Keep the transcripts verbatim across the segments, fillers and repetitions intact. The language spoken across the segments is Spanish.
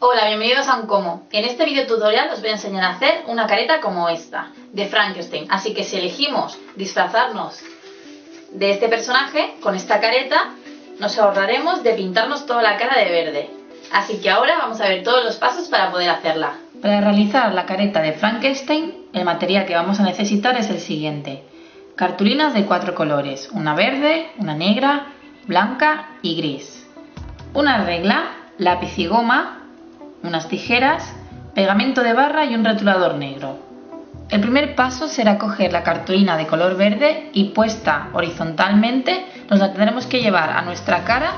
Hola, bienvenidos a unComo. En este video tutorial os voy a enseñar a hacer una careta como esta, de Frankenstein. Así que si elegimos disfrazarnos de este personaje, con esta careta, nos ahorraremos de pintarnos toda la cara de verde. Así que ahora vamos a ver todos los pasos para poder hacerla. Para realizar la careta de Frankenstein, el material que vamos a necesitar es el siguiente. Cartulinas de cuatro colores, una verde, una negra, blanca y gris. Una regla, lápiz y goma, unas tijeras, pegamento de barra y un rotulador negro. El primer paso será coger la cartulina de color verde y puesta horizontalmente nos la tendremos que llevar a nuestra cara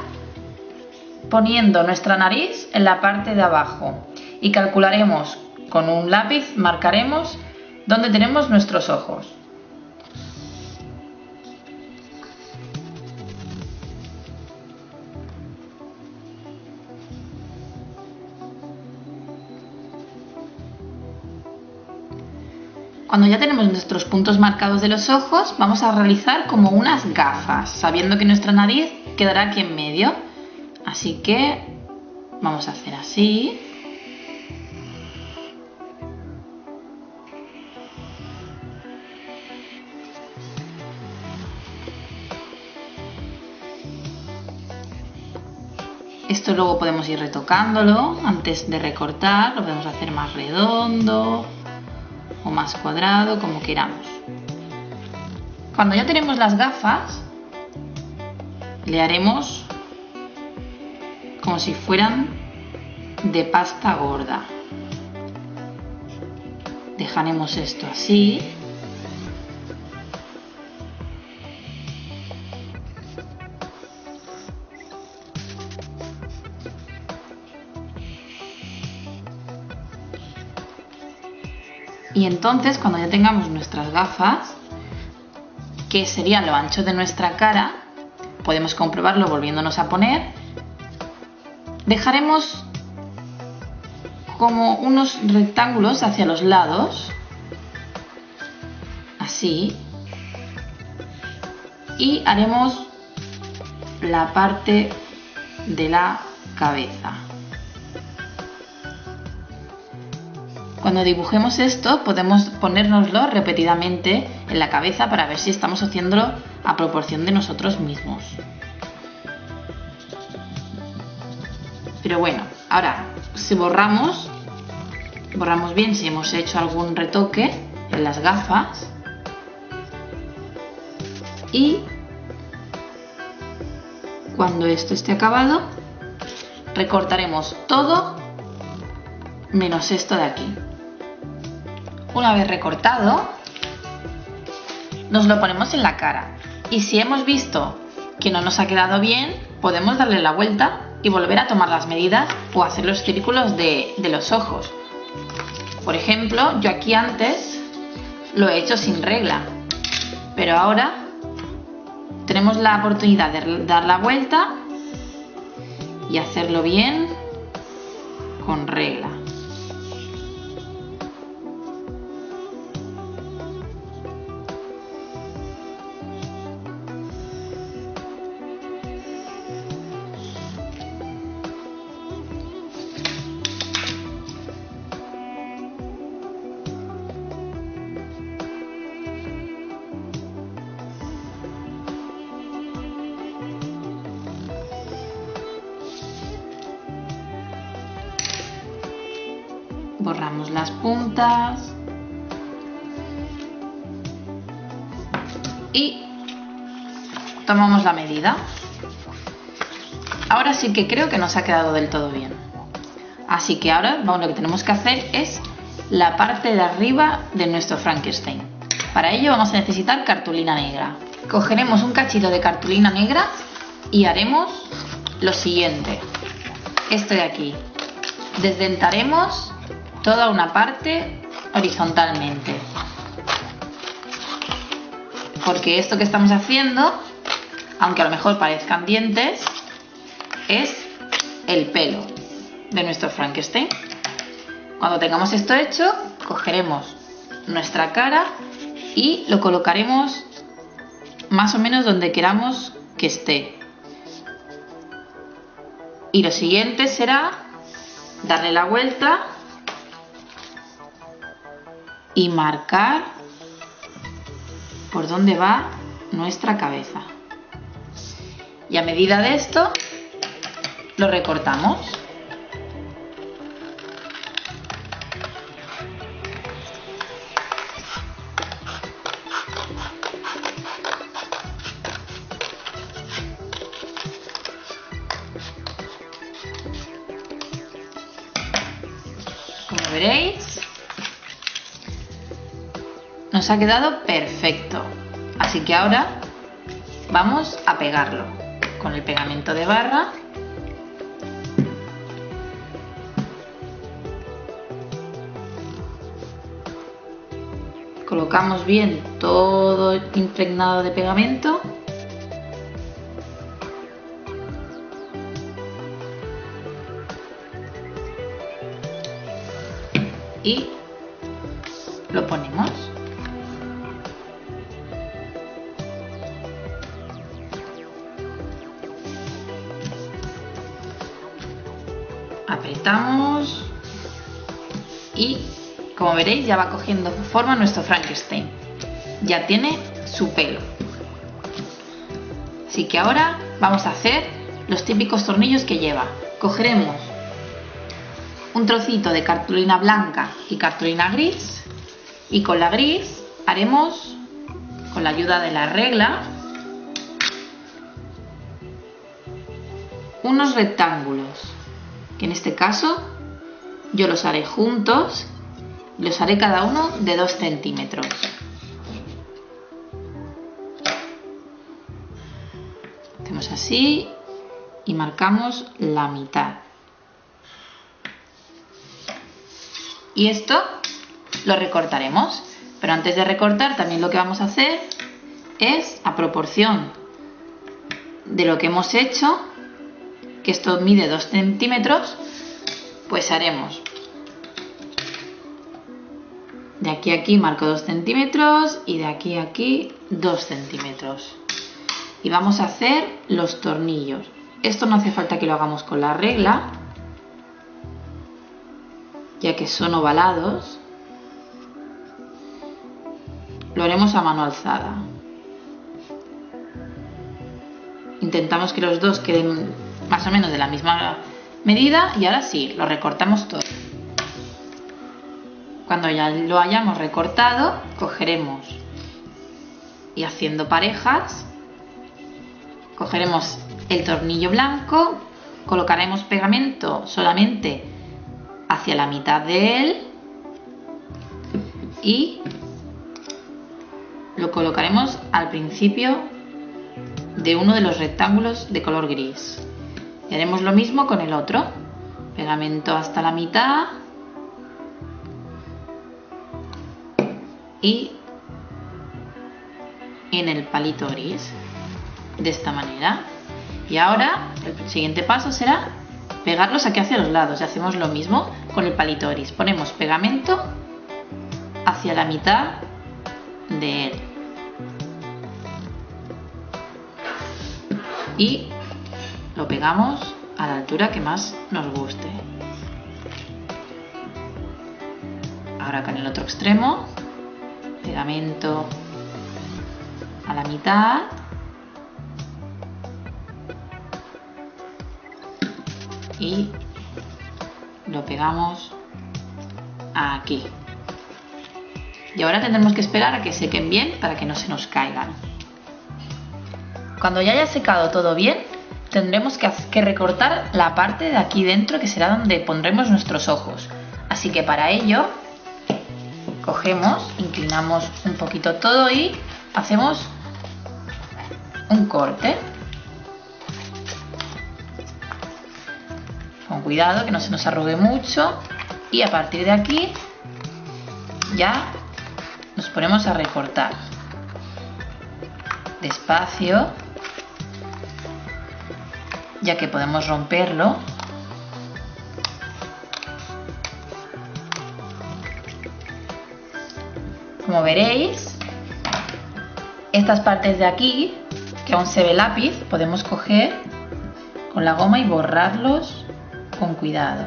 poniendo nuestra nariz en la parte de abajo y calcularemos con un lápiz, marcaremos donde tenemos nuestros ojos. Cuando ya tenemos nuestros puntos marcados de los ojos, vamos a realizar como unas gafas, sabiendo que nuestra nariz quedará aquí en medio. Así que vamos a hacer así. Esto luego podemos ir retocándolo antes de recortar, lo podemos hacer más redondo o más cuadrado, como queramos. Cuando ya tenemos las gafas, le haremos como si fueran de pasta gorda. Dejaremos esto así. Y entonces, cuando ya tengamos nuestras gafas, que sería lo ancho de nuestra cara, podemos comprobarlo volviéndonos a poner, dejaremos como unos rectángulos hacia los lados, así, y haremos la parte de la cabeza. Cuando dibujemos esto, podemos ponérnoslo repetidamente en la cabeza para ver si estamos haciéndolo a proporción de nosotros mismos. Pero bueno, ahora si borramos, borramos bien si hemos hecho algún retoque en las gafas y cuando esto esté acabado, recortaremos todo menos esto de aquí. Una vez recortado, nos lo ponemos en la cara y si hemos visto que no nos ha quedado bien, podemos darle la vuelta y volver a tomar las medidas o hacer los círculos de, de los ojos. Por ejemplo, yo aquí antes lo he hecho sin regla, pero ahora tenemos la oportunidad de dar la vuelta y hacerlo bien con regla. Borramos las puntas y tomamos la medida. Ahora sí que creo que nos ha quedado del todo bien. Así que ahora vamos, lo que tenemos que hacer es la parte de arriba de nuestro Frankenstein. Para ello vamos a necesitar cartulina negra. Cogeremos un cachito de cartulina negra y haremos lo siguiente. Esto de aquí. Desdentaremos toda una parte horizontalmente, porque esto que estamos haciendo, aunque a lo mejor parezcan dientes, es el pelo de nuestro Frankenstein. Cuando tengamos esto hecho, cogeremos nuestra cara y lo colocaremos más o menos donde queramos que esté. Y lo siguiente será darle la vuelta y marcar por dónde va nuestra cabeza. Y a medida de esto lo recortamos. Como veréis, nos ha quedado perfecto. Así que ahora vamos a pegarlo con el pegamento de barra. Colocamos bien todo impregnado de pegamento. Y lo ponemos. Apretamos y, como veréis, ya va cogiendo forma nuestro Frankenstein. Ya tiene su pelo. Así que ahora vamos a hacer los típicos tornillos que lleva. Cogeremos un trocito de cartulina blanca y cartulina gris, y con la gris haremos, con la ayuda de la regla, unos rectángulos, que en este caso yo los haré juntos, los haré cada uno de dos centímetros. Hacemos así y marcamos la mitad. Y esto lo recortaremos, pero antes de recortar también lo que vamos a hacer es, a proporción de lo que hemos hecho, que esto mide dos centímetros, pues haremos de aquí a aquí marco dos centímetros y de aquí a aquí dos centímetros. Y vamos a hacer los tornillos. Esto no hace falta que lo hagamos con la regla, ya que son ovalados, lo haremos a mano alzada. Intentamos que los dos queden más o menos de la misma medida y ahora sí, lo recortamos todo. Cuando ya lo hayamos recortado, cogeremos y haciendo parejas, cogeremos el tornillo blanco, colocaremos pegamento solamente hacia la mitad de él y lo colocaremos al principio de uno de los rectángulos de color gris. Y haremos lo mismo con el otro. Pegamento hasta la mitad y en el palito gris, de esta manera. Y ahora el siguiente paso será pegarlos aquí hacia los lados. Y hacemos lo mismo con el palito gris. Ponemos pegamento hacia la mitad de él. Y lo pegamos a la altura que más nos guste. Ahora con el otro extremo, pegamento a la mitad. Y lo pegamos aquí. Y ahora tendremos que esperar a que sequen bien para que no se nos caigan. Cuando ya haya secado todo bien, tendremos que recortar la parte de aquí dentro, que será donde pondremos nuestros ojos. Así que para ello, cogemos, inclinamos un poquito todo y hacemos un corte. Con cuidado, que no se nos arrugue mucho, y a partir de aquí ya nos ponemos a recortar despacio, ya que podemos romperlo. Como veréis, estas partes de aquí que aún se ve lápiz, podemos coger con la goma y borrarlos con cuidado.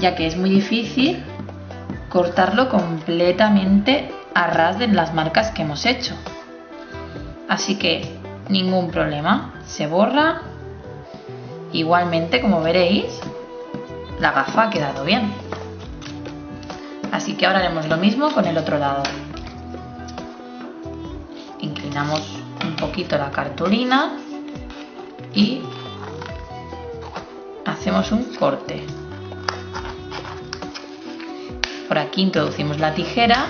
ya que es muy difícil cortarlo completamente a ras de las marcas que hemos hecho. Así que ningún problema, se borra. Igualmente, como veréis, la gafa ha quedado bien. Así que ahora haremos lo mismo con el otro lado. Inclinamos un poquito la cartulina y hacemos un corte. Por aquí introducimos la tijera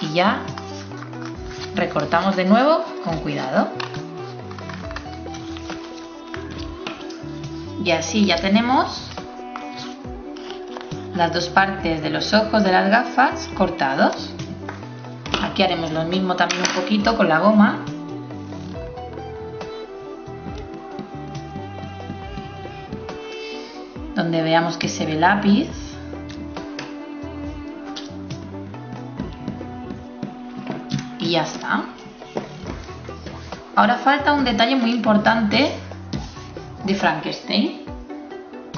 y ya recortamos de nuevo con cuidado. Y así ya tenemos las dos partes de los ojos de las gafas cortados. Aquí haremos lo mismo también un poquito con la goma. Donde veamos que se ve el lápiz. Y ya está. Ahora falta un detalle muy importante de Frankenstein.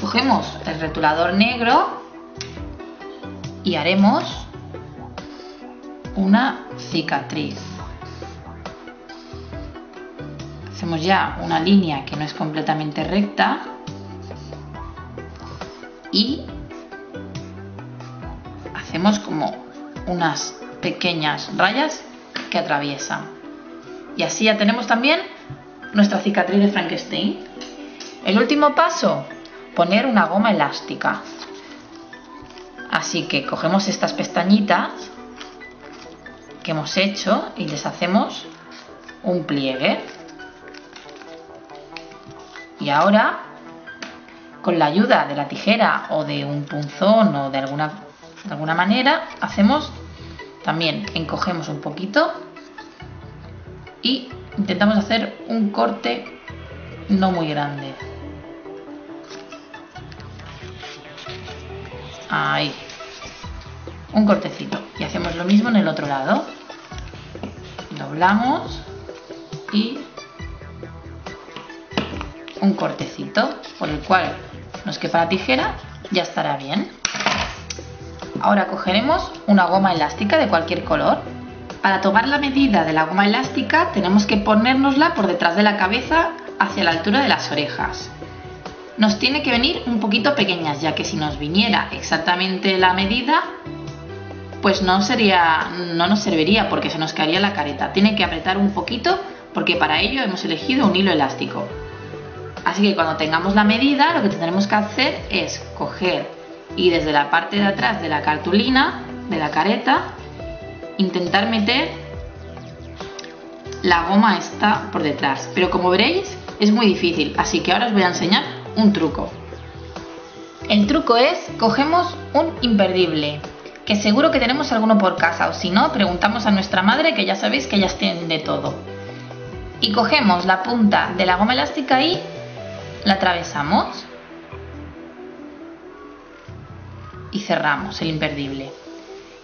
Cogemos el rotulador negro y haremos una cicatriz. Hacemos ya una línea que no es completamente recta y hacemos como unas pequeñas rayas que atraviesan. Y así ya tenemos también nuestra cicatriz de Frankenstein. El último paso, poner una goma elástica. Así que cogemos estas pestañitas que hemos hecho y les hacemos un pliegue. Y ahora, con la ayuda de la tijera o de un punzón o de alguna, de alguna manera, hacemos también, encogemos un poquito y intentamos hacer un corte no muy grande. Ahí, un cortecito. Y hacemos lo mismo en el otro lado. Doblamos y un cortecito por el cual nos quepa la tijera, ya estará bien. Ahora cogeremos una goma elástica de cualquier color. Para tomar la medida de la goma elástica tenemos que ponérnosla por detrás de la cabeza hacia la altura de las orejas. Nos tiene que venir un poquito pequeñas, ya que si nos viniera exactamente la medida, pues no sería, no nos serviría porque se nos caería la careta. Tiene que apretar un poquito porque para ello hemos elegido un hilo elástico. Así que cuando tengamos la medida, lo que tendremos que hacer es coger y desde la parte de atrás de la cartulina, de la careta, intentar meter la goma esta por detrás. Pero como veréis, es muy difícil, así que ahora os voy a enseñar un truco. El truco es, cogemos un imperdible, que seguro que tenemos alguno por casa, o si no, preguntamos a nuestra madre, que ya sabéis que ellas tienen de todo. Y cogemos la punta de la goma elástica y la atravesamos. Y cerramos el imperdible.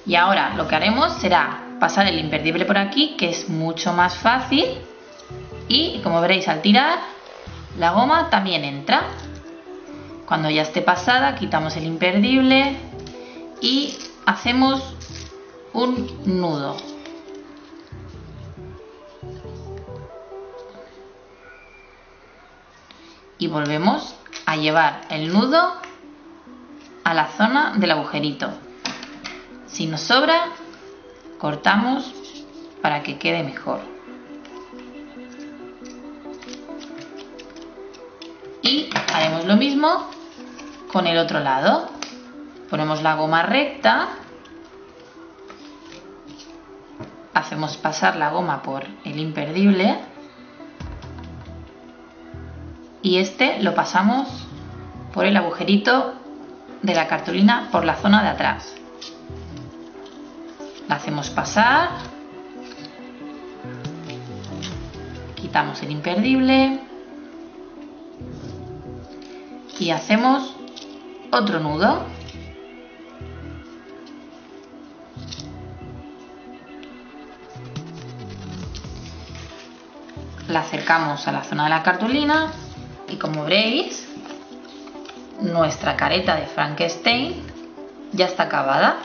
Y ahora lo que haremos será pasar el imperdible por aquí, que es mucho más fácil. Y como veréis, al tirar, la goma también entra. Cuando ya esté pasada, quitamos el imperdible y hacemos un nudo. Y volvemos a llevar el nudo a la zona del agujerito. Si nos sobra, cortamos para que quede mejor. Y haremos lo mismo con el otro lado. Ponemos la goma recta, hacemos pasar la goma por el imperdible y este lo pasamos por el agujerito de la cartulina por la zona de atrás. La hacemos pasar, quitamos el imperdible y hacemos otro nudo. La acercamos a la zona de la cartulina y como veréis nuestra careta de Frankenstein ya está acabada.